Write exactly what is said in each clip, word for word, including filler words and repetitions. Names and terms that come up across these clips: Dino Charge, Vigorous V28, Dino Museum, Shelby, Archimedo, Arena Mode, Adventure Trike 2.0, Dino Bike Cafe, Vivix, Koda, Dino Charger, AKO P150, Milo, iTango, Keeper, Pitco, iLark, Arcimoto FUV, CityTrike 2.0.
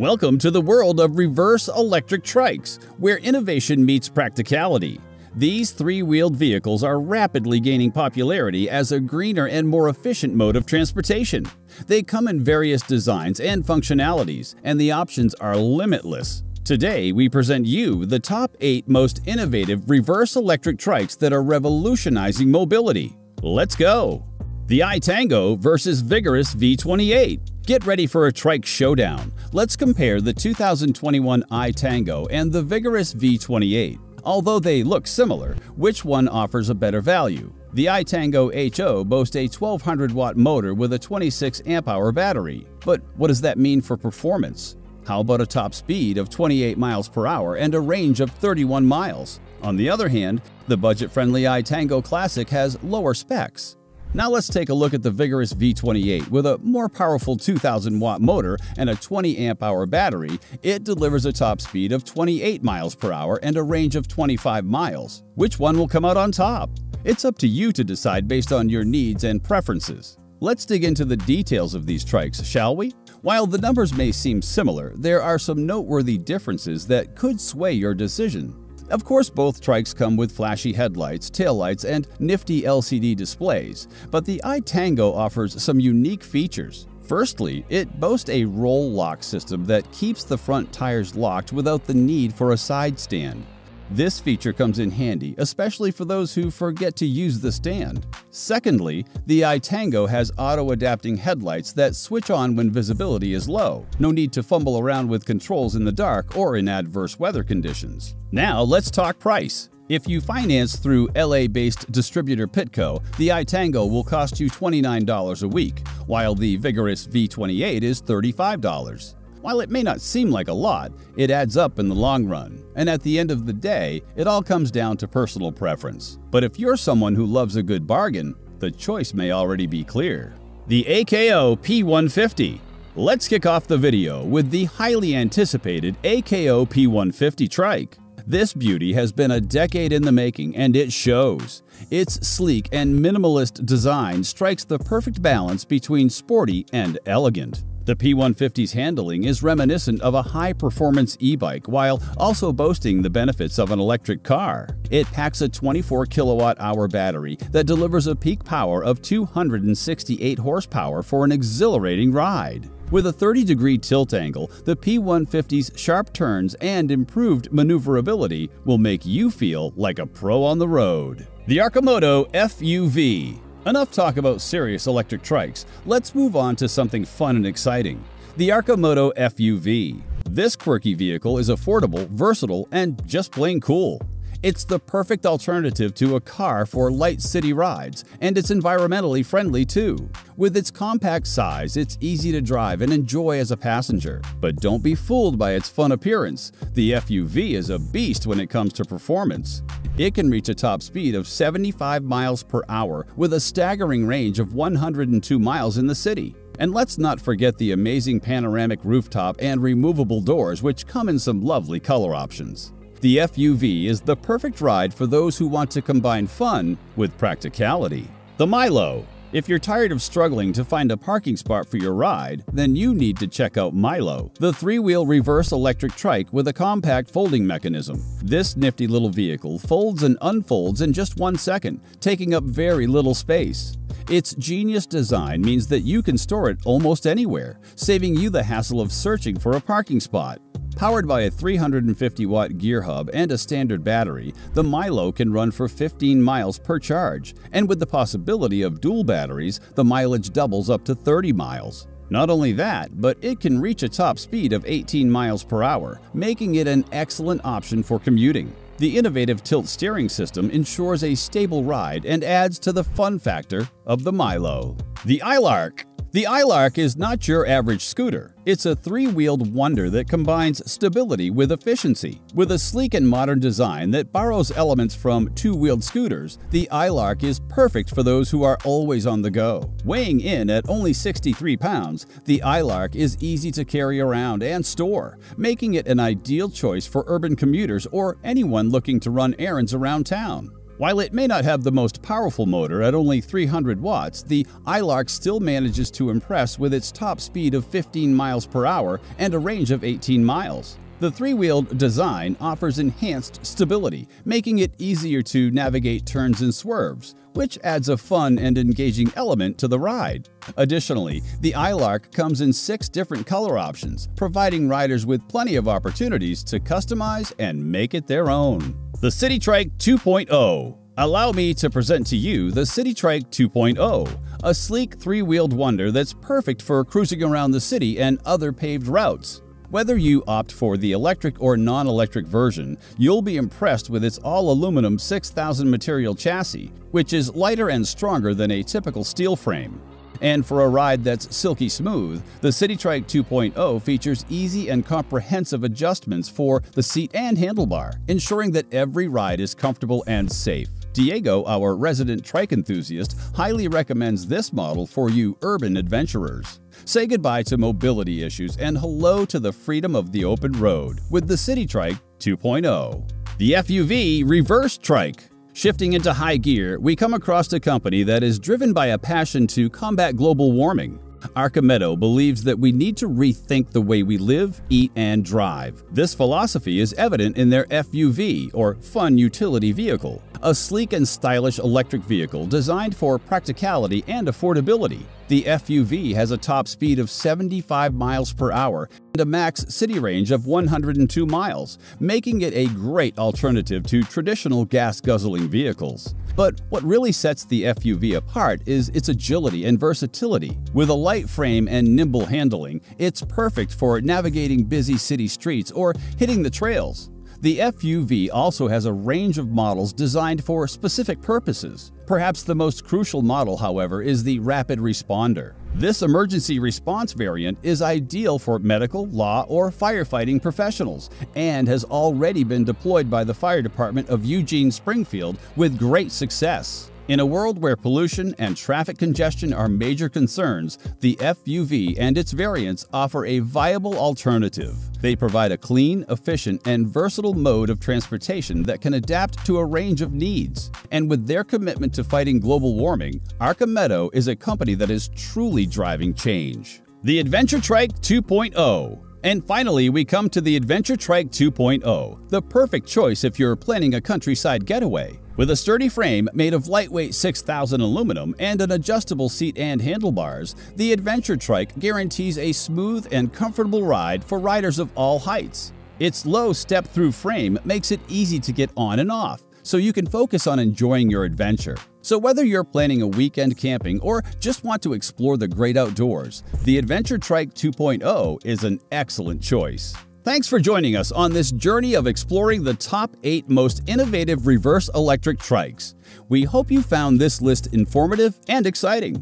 Welcome to the world of reverse electric trikes, where innovation meets practicality. These three-wheeled vehicles are rapidly gaining popularity as a greener and more efficient mode of transportation. They come in various designs and functionalities, and the options are limitless. Today, we present you the top eight most innovative reverse electric trikes that are revolutionizing mobility. Let's go! The iTango versus Vigorous V twenty-eight. Get ready for a trike showdown. Let's compare the two thousand twenty-one iTango and the Vigorous V twenty-eight. Although they look similar, which one offers a better value? The iTango H O boasts a twelve hundred watt motor with a twenty-six amp hour battery. But what does that mean for performance? How about a top speed of twenty-eight miles per hour and a range of thirty-one miles? On the other hand, the budget-friendly iTango Classic has lower specs. Now let's take a look at the Vigorous V twenty-eight. With a more powerful two thousand watt motor and a twenty amp hour battery, it delivers a top speed of twenty-eight miles per hour and a range of twenty-five miles. Which one will come out on top? It's up to you to decide based on your needs and preferences. Let's dig into the details of these trikes, shall we? While the numbers may seem similar, there are some noteworthy differences that could sway your decision. Of course, both trikes come with flashy headlights, taillights, and nifty L C D displays, but the iTango offers some unique features. Firstly, it boasts a roll lock system that keeps the front tires locked without the need for a side stand. This feature comes in handy, especially for those who forget to use the stand. Secondly, the iTango has auto-adapting headlights that switch on when visibility is low. No need to fumble around with controls in the dark or in adverse weather conditions. Now let's talk price. If you finance through L A-based distributor Pitco, the iTango will cost you twenty-nine dollars a week, while the Vigorous V twenty-eight is thirty-five dollars. While it may not seem like a lot, it adds up in the long run. And at the end of the day, it all comes down to personal preference. But if you're someone who loves a good bargain, the choice may already be clear. The A K O P one fifty. Let's kick off the video with the highly anticipated A K O P one fifty trike. This beauty has been a decade in the making, and it shows. Its sleek and minimalist design strikes the perfect balance between sporty and elegant. The P one fifty's handling is reminiscent of a high-performance e-bike while also boasting the benefits of an electric car. It packs a twenty-four kilowatt hour battery that delivers a peak power of two hundred sixty-eight horsepower for an exhilarating ride. With a thirty degree tilt angle, the P one fifty's sharp turns and improved maneuverability will make you feel like a pro on the road. The Arcimoto F U V. Enough talk about serious electric trikes. Let's move on to something fun and exciting. The Arcimoto F U V. This quirky vehicle is affordable, versatile, and just plain cool. It's the perfect alternative to a car for light city rides, and it's environmentally friendly too. With its compact size, it's easy to drive and enjoy as a passenger. But don't be fooled by its fun appearance. The F U V is a beast when it comes to performance. It can reach a top speed of seventy-five miles per hour with a staggering range of one hundred two miles in the city. And let's not forget the amazing panoramic rooftop and removable doors, which come in some lovely color options. The F U V is the perfect ride for those who want to combine fun with practicality. The Milo. If you're tired of struggling to find a parking spot for your ride, then you need to check out Milo, the three-wheel reverse electric trike with a compact folding mechanism. This nifty little vehicle folds and unfolds in just one second, taking up very little space. Its genius design means that you can store it almost anywhere, saving you the hassle of searching for a parking spot. Powered by a three hundred fifty watt gear hub and a standard battery, the Milo can run for fifteen miles per charge, and with the possibility of dual batteries, the mileage doubles up to thirty miles. Not only that, but it can reach a top speed of eighteen miles per hour, making it an excellent option for commuting. The innovative tilt steering system ensures a stable ride and adds to the fun factor of the Milo. The iLark. The iLark is not your average scooter. It's a three-wheeled wonder that combines stability with efficiency. With a sleek and modern design that borrows elements from two-wheeled scooters, the iLark is perfect for those who are always on the go. Weighing in at only sixty-three pounds, the iLark is easy to carry around and store, making it an ideal choice for urban commuters or anyone looking to run errands around town. While it may not have the most powerful motor at only three hundred watts, the iLark still manages to impress with its top speed of fifteen miles per hour and a range of eighteen miles. The three-wheeled design offers enhanced stability, making it easier to navigate turns and swerves, which adds a fun and engaging element to the ride. Additionally, the iLark comes in six different color options, providing riders with plenty of opportunities to customize and make it their own. The CityTrike two point oh. Allow me to present to you the CityTrike two point oh, a sleek three-wheeled wonder that's perfect for cruising around the city and other paved routes. Whether you opt for the electric or non-electric version, you'll be impressed with its all-aluminum six thousand material chassis, which is lighter and stronger than a typical steel frame. And for a ride that's silky smooth, the CityTrike two point oh features easy and comprehensive adjustments for the seat and handlebar, ensuring that every ride is comfortable and safe. Diego, our resident trike enthusiast, highly recommends this model for you urban adventurers. Say goodbye to mobility issues and hello to the freedom of the open road with the CityTrike two point oh. The F U V Reverse Trike. Shifting into high gear, we come across a company that is driven by a passion to combat global warming. Archimedo believes that we need to rethink the way we live, eat, and drive. This philosophy is evident in their F U V, or Fun Utility Vehicle, a sleek and stylish electric vehicle designed for practicality and affordability. The F U V has a top speed of seventy-five miles per hour and a max city range of one hundred two miles, making it a great alternative to traditional gas-guzzling vehicles. But what really sets the F U V apart is its agility and versatility. With a light frame and nimble handling, it's perfect for navigating busy city streets or hitting the trails. The F U V also has a range of models designed for specific purposes. Perhaps the most crucial model, however, is the Rapid Responder. This emergency response variant is ideal for medical, law, or firefighting professionals and has already been deployed by the Fire Department of Eugene Springfield with great success. In a world where pollution and traffic congestion are major concerns, the F U V and its variants offer a viable alternative. They provide a clean, efficient, and versatile mode of transportation that can adapt to a range of needs. And with their commitment to fighting global warming, Archimedo is a company that is truly driving change. The Adventure Trike two point oh. And finally, we come to the Adventure Trike two point oh, the perfect choice if you're planning a countryside getaway. With a sturdy frame made of lightweight six thousand aluminum and an adjustable seat and handlebars, the Adventure Trike guarantees a smooth and comfortable ride for riders of all heights. Its low step-through frame makes it easy to get on and off, so you can focus on enjoying your adventure. So whether you're planning a weekend camping or just want to explore the great outdoors, the Adventure Trike two point oh is an excellent choice. Thanks for joining us on this journey of exploring the top eight most innovative reverse electric trikes. We hope you found this list informative and exciting.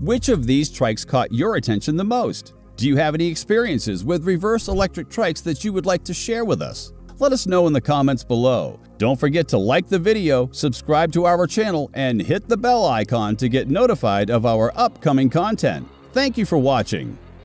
Which of these trikes caught your attention the most? Do you have any experiences with reverse electric trikes that you would like to share with us? Let us know in the comments below. Don't forget to like the video, subscribe to our channel, and hit the bell icon to get notified of our upcoming content. Thank you for watching.